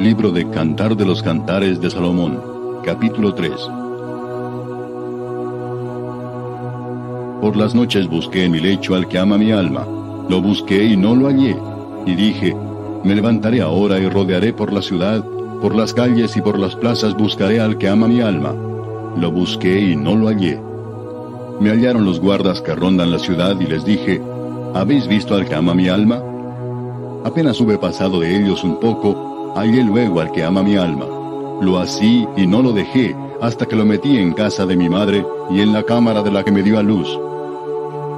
Libro de Cantar de los Cantares de Salomón, capítulo 3. Por las noches busqué en mi lecho al que ama mi alma. Lo busqué y no lo hallé. Y dije, me levantaré ahora y rodearé por la ciudad, por las calles y por las plazas buscaré al que ama mi alma. Lo busqué y no lo hallé. Me hallaron los guardas que rondan la ciudad y les dije, ¿habéis visto al que ama mi alma? Apenas hube pasado de ellos un poco, hallé luego al que ama mi alma. Lo así y no lo dejé, hasta que lo metí en casa de mi madre y en la cámara de la que me dio a luz.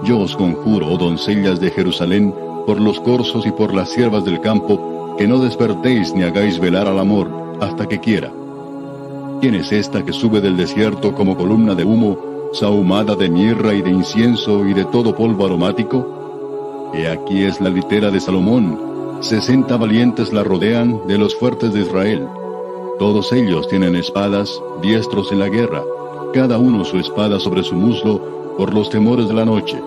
Yo os conjuro, oh doncellas de Jerusalén, por los corzos y por las siervas del campo, que no despertéis ni hagáis velar al amor, hasta que quiera. ¿Quién es esta que sube del desierto como columna de humo, sahumada de mirra y de incienso y de todo polvo aromático? He aquí es la litera de Salomón. 60 valientes la rodean, de los fuertes de Israel. Todos ellos tienen espadas, diestros en la guerra, cada uno su espada sobre su muslo, por los temores de la noche.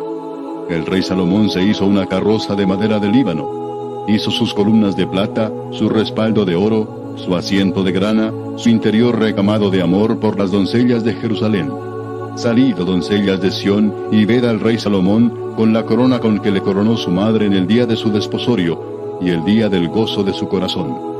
El rey Salomón se hizo una carroza de madera del Líbano. Hizo sus columnas de plata, su respaldo de oro, su asiento de grana, su interior recamado de amor por las doncellas de Jerusalén. Salid, doncellas de Sión, y ved al rey Salomón con la corona con que le coronó su madre en el día de su desposorio, y el día del gozo de su corazón.